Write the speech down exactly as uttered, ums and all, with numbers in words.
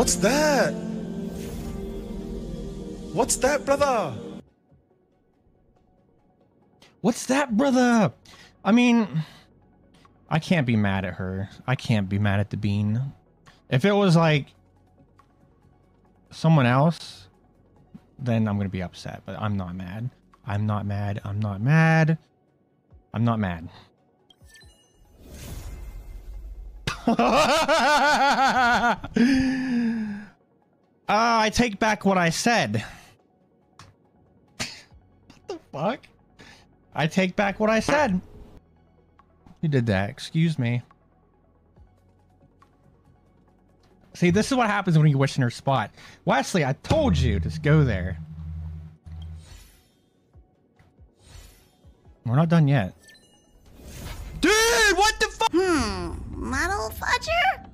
What's that? What's that, brother? What's that, brother? I mean, I can't be mad at her. I can't be mad at the bean. If it was like someone else, then I'm going to be upset, but I'm not mad. I'm not mad. I'm not mad. I'm not mad. uh, I take back what I said. What the fuck? I take back what I said. Who did that? Excuse me. See, this is what happens when you wish in her spot. Wesley, I told you, just go there. We're not done yet. Dude, what the fuck? Hmm, Model Fudger?